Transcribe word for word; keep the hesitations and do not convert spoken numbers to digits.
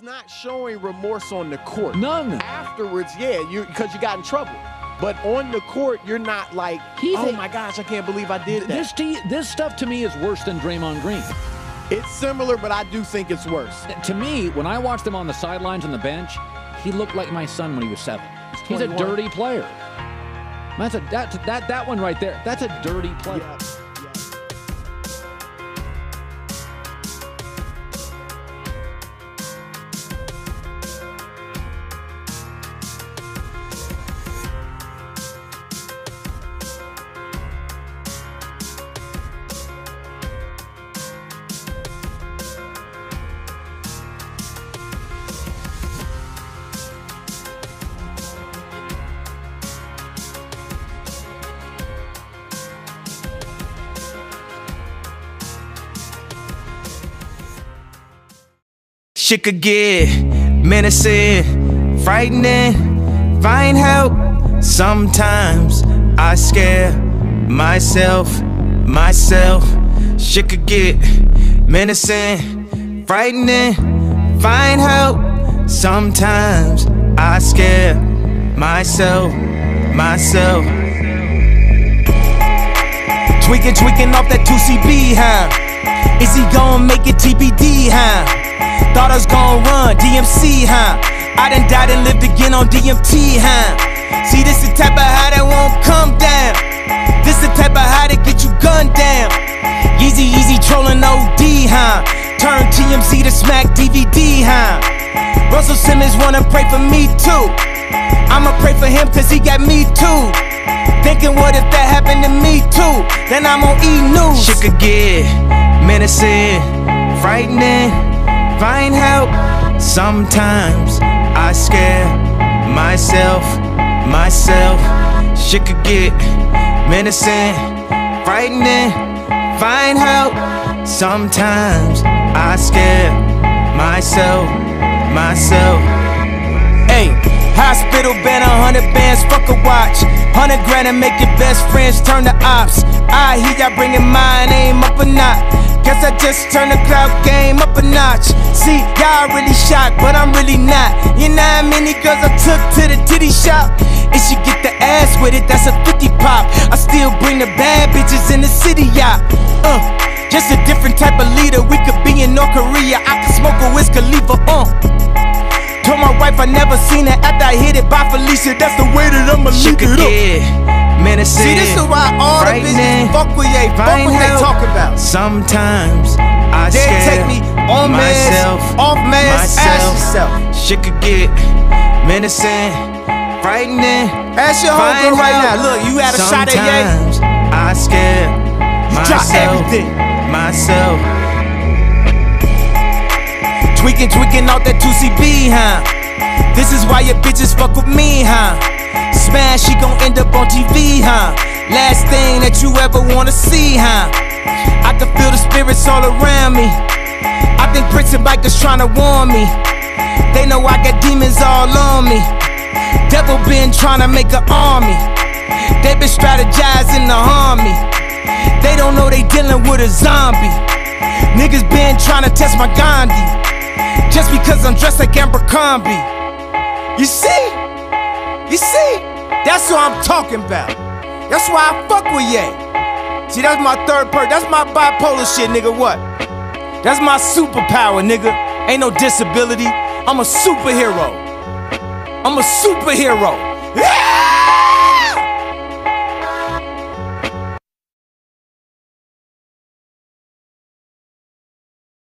He's not showing remorse on the court. None. Afterwards, yeah, you because you got in trouble. But on the court, you're not like, He's oh a, my gosh, I can't believe I did that. This, t this stuff to me is worse than Draymond Green. It's similar, but I do think it's worse. To me, when I watched him on the sidelines on the bench, he looked like my son when he was seven. He's a dirty player. That's a, that, that, that one right there, that's a dirty player. Yeah. Shit could get menacing, frightening, if I ain't help. Sometimes I scare myself, myself. Shit could get menacing, frightening, if I ain't help. Sometimes I scare myself, myself. Tweaking, tweaking off that two C B, huh? Is he gonna make it T B D, huh? Thought I was gon' run, D M C, huh? I done died and lived again on D M T, huh? See, this the type of high that won't come down. This the type of high that get you gunned down. Easy, easy trolling O D, huh? Turn T M Z to Smack D V D, huh? Russell Simmons wanna pray for me too. I'ma pray for him cause he got me too. Thinking what if that happened to me too? Then I'm on eNews. Shit could get menacing, frightening, if I ain't help. Sometimes I scare myself, myself. Shit could get menacing, frightening, if I ain't help. Sometimes I scare myself, myself. Hey, hospital been a hundred bands, fuck a watch. Hundred grand and make your best friends turn to ops. I hear y'all bringing mine, aim up or not. Guess I just turned the cloud game up a notch. See, y'all really shocked, but I'm really not. You know how many girls I took to the titty shop? If she get the ass with it, that's a fifty pop. I still bring the bad bitches in the city, y'all. Uh, just a different type of leader. We could be in North Korea. I could smoke a Wiz Khalifa, uh. Told my wife I never seen it after I hit it by Felicia. That's the way that I'ma leave it up. Menacing, see, this is why all the bitches fuck with they, fuck what they talk about. Sometimes I they scare take me on myself, mess, off mess, myself. Ask yourself. Shit could get menacing, frightening. Ask your homegirl right now. Look, you had a shot at Yang. Sometimes I scare myself, myself. Tweaking, tweaking out that two C B, huh? This is why your bitches fuck with me, huh? Smash, she gon' end up on T V, huh? Last thing that you ever wanna see, huh? I can feel the spirits all around me. I think Prince and Mike is tryna warn me. They know I got demons all on me. Devil been tryna make an army. They been strategizing to harm me. They don't know they dealing with a zombie. Niggas been tryna test my Gandhi just because I'm dressed like Amber Comby. You see? You see, that's what I'm talking about. That's why I fuck with Yang. See, that's my third perk. That's my bipolar shit, nigga, what? That's my superpower, nigga. Ain't no disability. I'm a superhero. I'm a superhero. Yeah!